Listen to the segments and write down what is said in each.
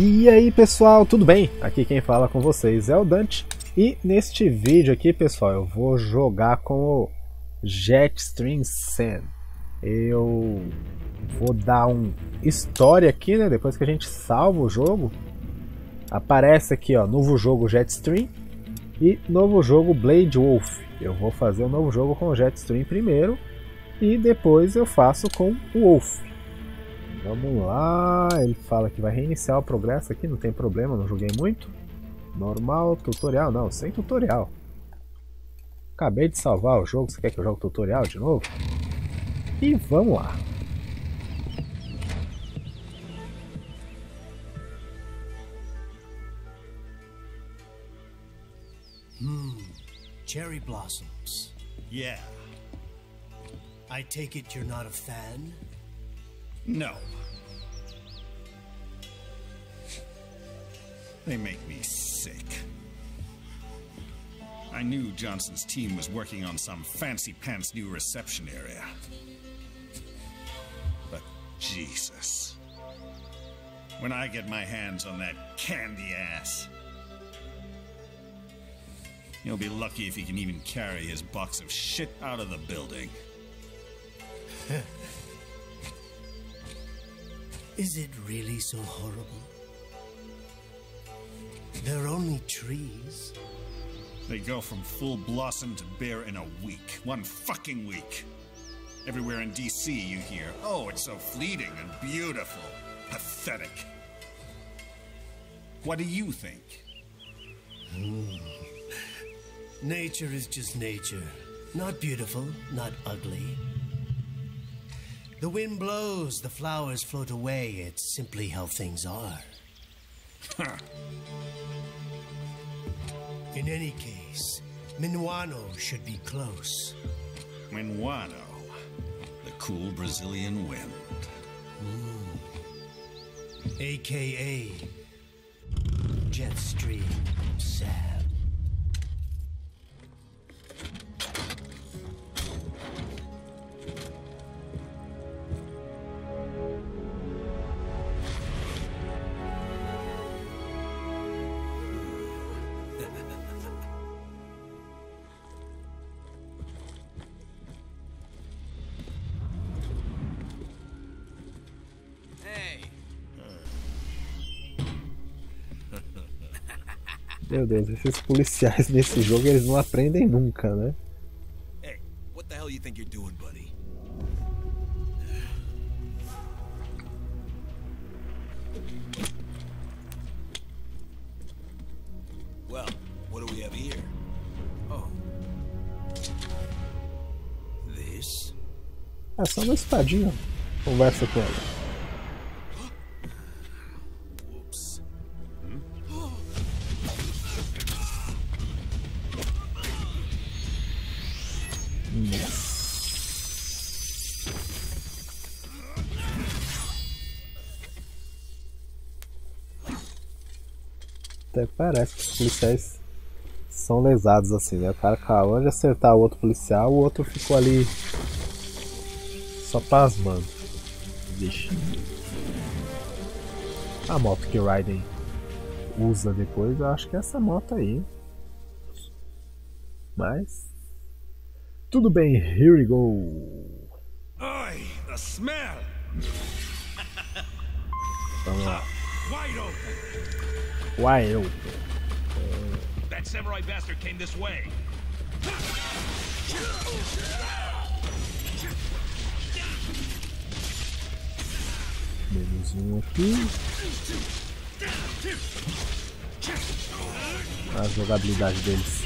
E aí pessoal, tudo bem? Aqui quem fala com vocês é o Dante. E neste vídeo aqui pessoal, eu vou jogar com o Jetstream Sam. Eu vou dar um história aqui, né? Depois que a gente salva o jogo, aparece aqui ó, novo jogo Jetstream e novo jogo Blade Wolf. Eu vou fazer um novo jogo com o Jetstream primeiro e depois eu faço com o Wolf. Vamos lá, ele fala que vai reiniciar o progresso aqui, não tem problema, não joguei muito. Normal, tutorial, não, sem tutorial. Acabei de salvar o jogo, você quer que eu jogue tutorial de novo? E vamos lá. Cherry blossoms. Yeah. I take it you're not a fan? No. They make me sick. I knew Johnson's team was working on some fancy-pants new reception area. But Jesus. When I get my hands on that candy ass, he'll be lucky if he can even carry his box of shit out of the building. Is it really so horrible? They're only trees. They go from full blossom to bare in a week. One fucking week. Everywhere in DC you hear, oh, it's so fleeting and beautiful. Pathetic. What do you think? Nature is just nature. Not beautiful, not ugly. The wind blows, the flowers float away. It's simply how things are. In any case, Minuano should be close. Minuano, the cool Brazilian wind. AKA Jetstream Sam. Meu Deus, esses policiais nesse jogo, eles não aprendem nunca, né? Hey, what the hell you think you're doing, buddy? Well, what do we have here? Oh. This? É só uma espadinha. Conversa com ela. Até parece que os policiais são lesados assim, né? O cara acabou de acertar o outro policial, o outro ficou ali só pasmando. Vixe. A moto que o Raiden usa depois, eu acho que é essa moto aí. Mas tudo bem, here we go. Oi, the smell. Vamos lá. Wide open. That samurai bastard came this way. Menos aqui. As jogabilidades deles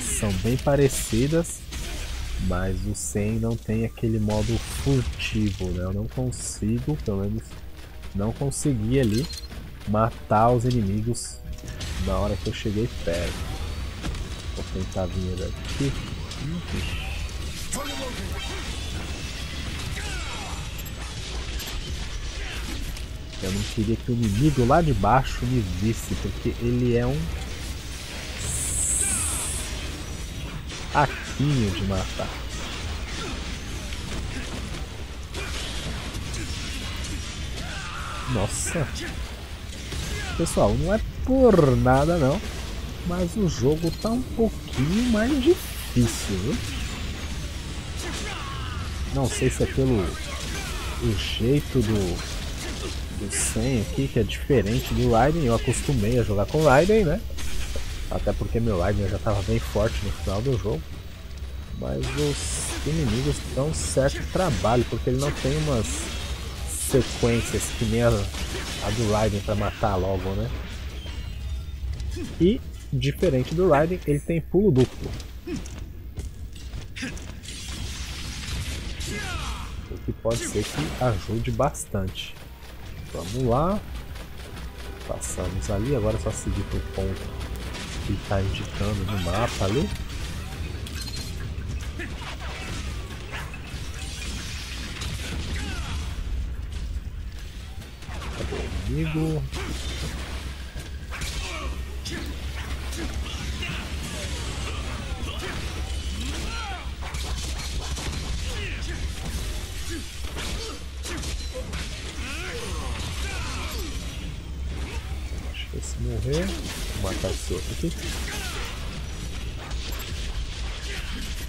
são bem parecidas, mas o Sen não tem aquele modo furtivo, né? Eu não consigo, pelo menos não consegui ali matar os inimigos na hora que eu cheguei perto. Vou tentar vir aqui. Eu não queria que o inimigo lá de baixo me visse, porque ele é um saquinho de matar. Nossa! Pessoal, não é por nada não, mas o jogo tá um pouquinho mais difícil, viu? Não sei se é pelo o jeito do Sen aqui, que é diferente do Raiden. Eu acostumei a jogar com o Raiden, né? Até porque meu Raiden já estava bem forte no final do jogo. Mas os inimigos dão um certo trabalho, porque ele não tem umas sequências que nem a do Raiden para matar logo, né? E, diferente do Raiden, ele tem pulo duplo, o que pode ser que ajude bastante. Vamos lá. Passamos ali, agora é só seguir para o ponto que está indicando no mapa ali. Cadê o inimigo? Acho que esse morrer. Vou matar esse outro aqui.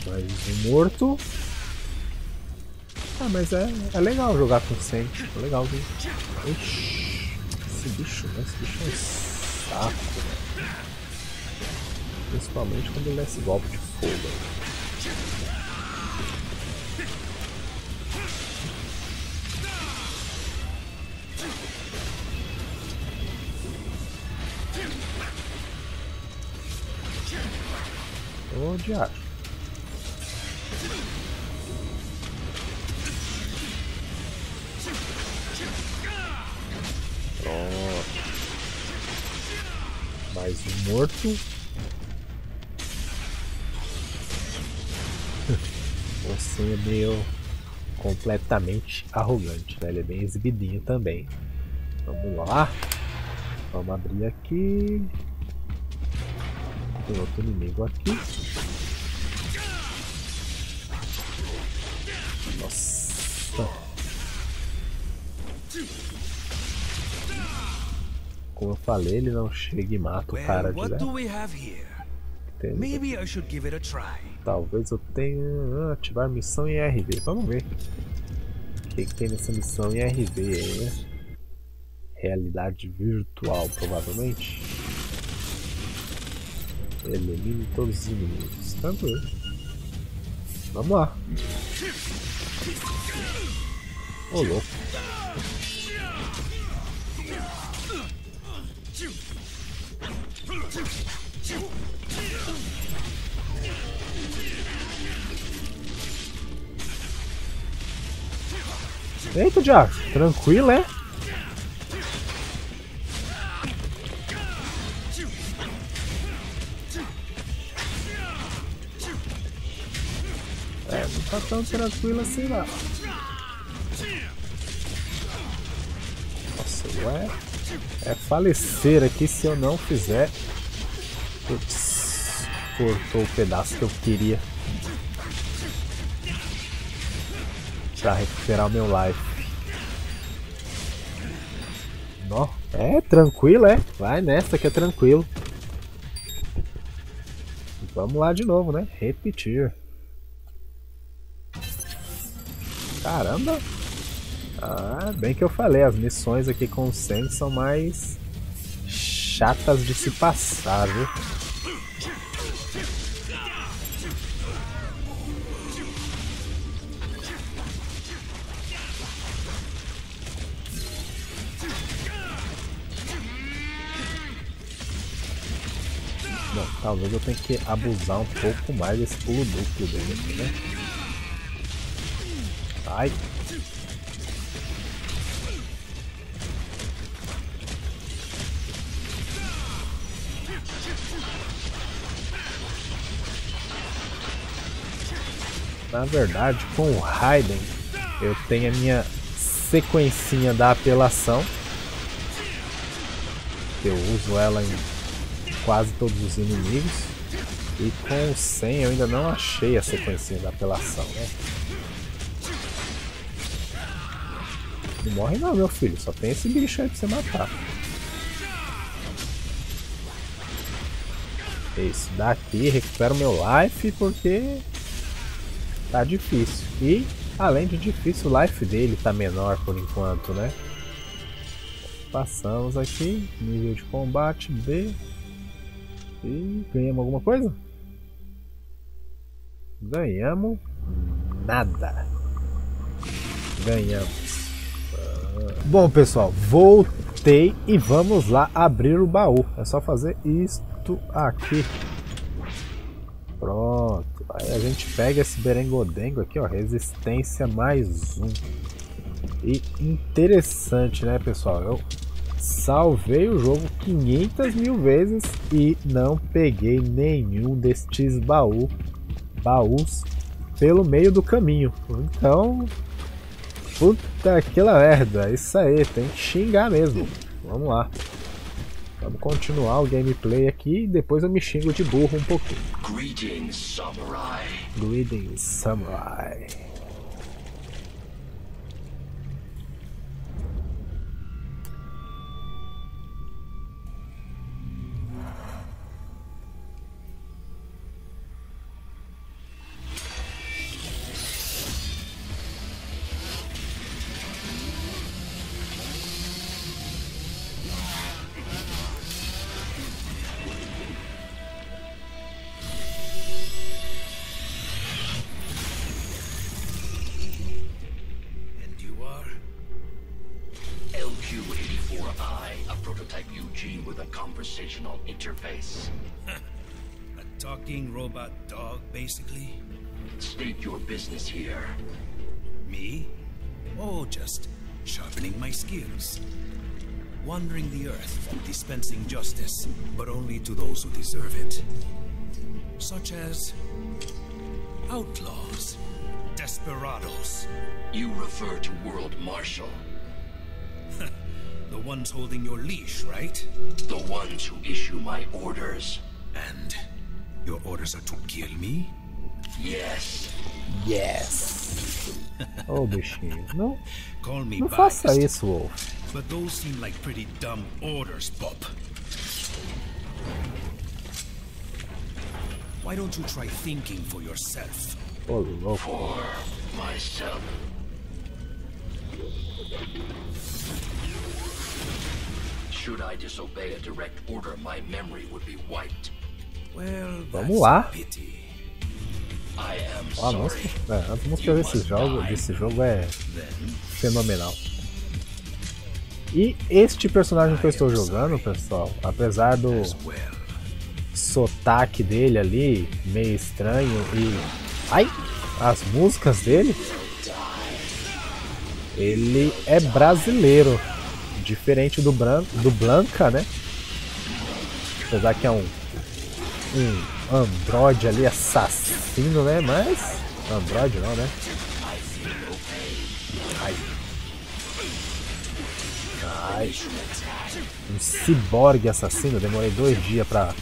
Mais um morto. Ah, mas é legal jogar com 100. É legal, viu? Ixi, esse bicho é um saco, né? Principalmente quando ele dá esse golpe de fogo. Ô, diabo. Pronto. Mais um morto. Você é meio completamente arrogante, né? Ele é bem exibidinho também. Vamos lá. Vamos abrir aqui. Tem outro inimigo aqui. Nossa. Como eu falei, ele não chega e mata o cara direto. Talvez eu tenha ativar missão em RV. Vamos ver o que tem nessa missão em RV aí, né? Realidade virtual, provavelmente. Elimine todos os inimigos. Tranquilo. Vamos lá. Ô, louco. Eita, diabo. Tranquilo, é? Tá tão tranquilo assim lá. Nossa, ué. É falecer aqui se eu não fizer. Ups, cortou o pedaço que eu queria pra recuperar o meu life. Não. É tranquilo, é. Vai nessa que é tranquilo. Vamos lá de novo, né? Repetir. Caramba! Ah, bem que eu falei, as missões aqui com o Sen são mais chatas de se passar, viu? Bom, talvez eu tenha que abusar um pouco mais desse pulo duplo dele aqui, né? Ai. Na verdade, com o Raiden eu tenho a minha sequencinha da apelação. Eu uso ela em quase todos os inimigos. E com o Sen eu ainda não achei a sequencinha da apelação, né? Não morre não, meu filho, só tem esse bicho aí pra você matar. É isso, daqui recupero meu life porque tá difícil. E além de difícil, o life dele tá menor por enquanto, né? Passamos aqui, nível de combate B. E ganhamos alguma coisa? Ganhamos nada. Ganhamos. Bom, pessoal, voltei e vamos lá abrir o baú. É só fazer isto aqui. Pronto. Aí a gente pega esse berengodengo aqui, ó, resistência mais um. E interessante, né, pessoal? Eu salvei o jogo 500.000 vezes e não peguei nenhum destes baús pelo meio do caminho. Então, puta que merda, isso aí, tem que xingar mesmo. Vamos lá. Vamos continuar o gameplay aqui e depois eu me xingo de burro um pouquinho. Greetings, Samurai. Greetings, Samurai. Basically, state your business here. Me? Oh, just sharpening my skills. Wandering the earth, dispensing justice, but only to those who deserve it. Such as outlaws, desperados. You refer to World Marshal. The ones holding your leash, right? The ones who issue my orders. And your orders are to kill me? Yes. Yes. Oh, bichinho. Não. Call me. Não faça isso, Wolf. But those seem like pretty dumb orders, Pop. Why don't you try thinking for yourself? Oh, louco. For myself. Should I disobey a direct order, my memory would be wiped. Vamos lá. A música desse jogo é fenomenal. E este personagem que eu estou jogando, pessoal, apesar do sotaque dele ali, meio estranho, e ai, as músicas dele, ele é brasileiro, diferente do Blanca, né? Apesar que é um androide ali assassino, né? Mas androide não, né? Ai. Ai. Um ciborgue assassino. Demorei 2 dias pra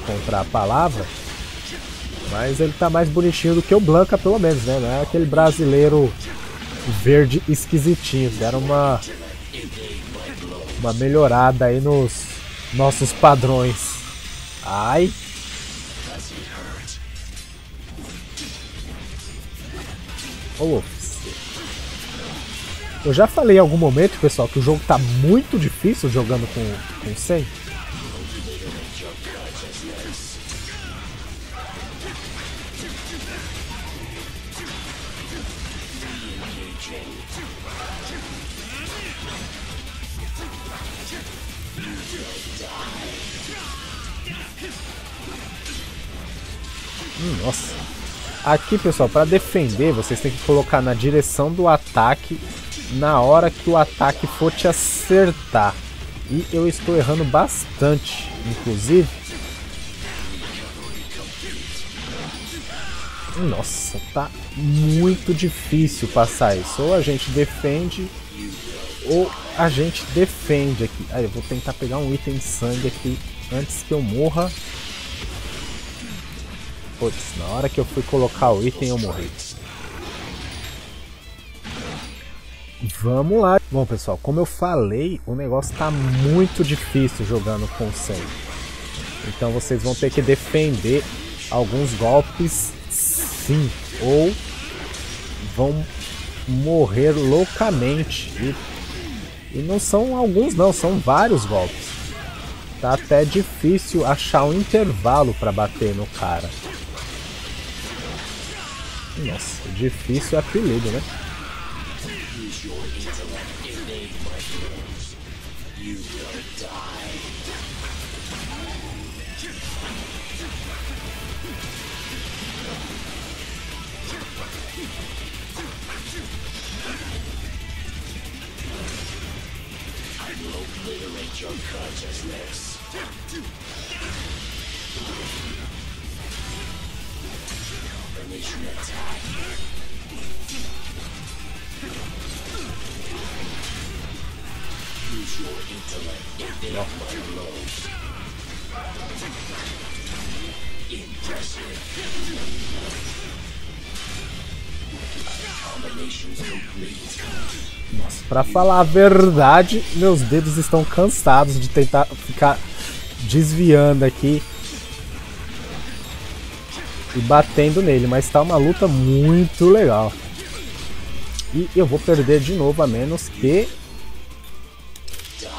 encontrar a palavra, mas ele tá mais bonitinho do que o Blanca, pelo menos, né? Não é aquele brasileiro verde esquisitinho. Deram uma melhorada aí nos nossos padrões. Ai. Eu já falei em algum momento, pessoal, que o jogo tá muito difícil jogando com 100. Nossa. Aqui, pessoal, para defender, vocês têm que colocar na direção do ataque na hora que o ataque for te acertar. E eu estou errando bastante, inclusive. Nossa, tá muito difícil passar isso. Ou a gente defende, ou a gente defende aqui. Aí eu vou tentar pegar um item de sangue aqui antes que eu morra. Putz, na hora que eu fui colocar o item eu morri. Vamos lá. Bom, pessoal, como eu falei, o negócio tá muito difícil jogando com 100. Então vocês vão ter que defender alguns golpes, sim, ou vão morrer loucamente. E não são alguns não, são vários golpes. Tá até difícil achar um intervalo para bater no cara. Nossa, difícil é apelido, né? Nossa, pra falar a verdade, meus dedos estão cansados de tentar ficar desviando aqui e batendo nele, mas tá uma luta muito legal. E eu vou perder de novo, a menos que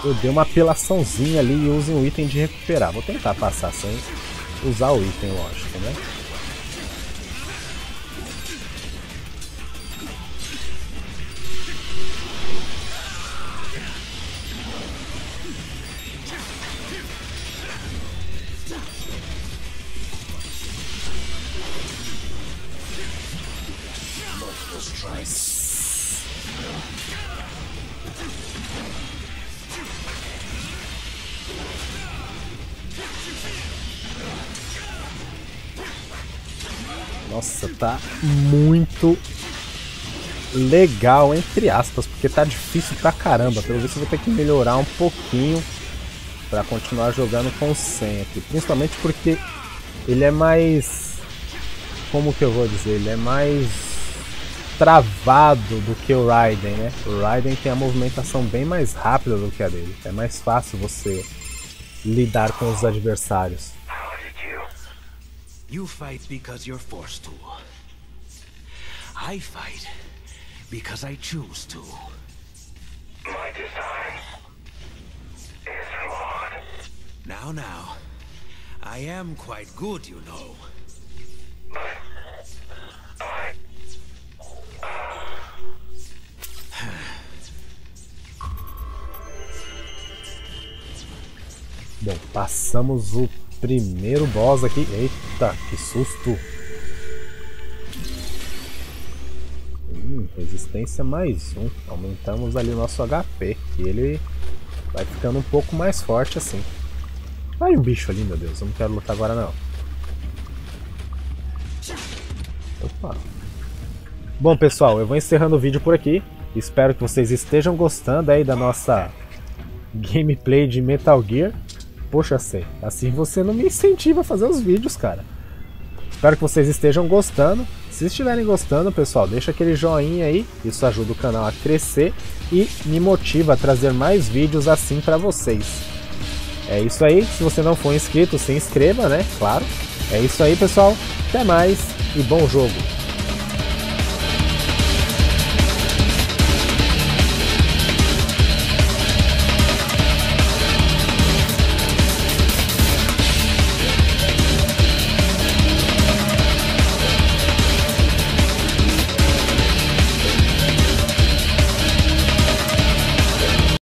eu dei uma apelaçãozinha ali e use um item de recuperar. Vou tentar passar sem usar o item, lógico, né? Nossa, tá muito legal, entre aspas, porque tá difícil pra caramba. Pelo visto eu vou ter que melhorar um pouquinho pra continuar jogando com sempre. Principalmente porque ele é mais... como que eu vou dizer? Ele é mais travado do que o Raiden, né? O Raiden tem a movimentação bem mais rápida do que a dele. É mais fácil você lidar com os adversários. You fight because you're forced to. I fight because I choose to. My design is flawed. Now, I am quite good, you know. But I... Bom, passamos o primeiro boss aqui. Eita, que susto! Resistência mais um. Aumentamos ali o nosso HP. E ele vai ficando um pouco mais forte assim. Ai, o bicho ali, meu Deus. Eu não quero lutar agora não. Opa. Bom, pessoal, eu vou encerrando o vídeo por aqui. Espero que vocês estejam gostando aí da nossa gameplay de Metal Gear. Poxa, sei, assim você não me incentiva a fazer os vídeos, cara. Espero que vocês estejam gostando. Se estiverem gostando, pessoal, deixa aquele joinha aí. Isso ajuda o canal a crescer e me motiva a trazer mais vídeos assim pra vocês. É isso aí. Se você não for inscrito, se inscreva, né? Claro. É isso aí, pessoal. Até mais e bom jogo.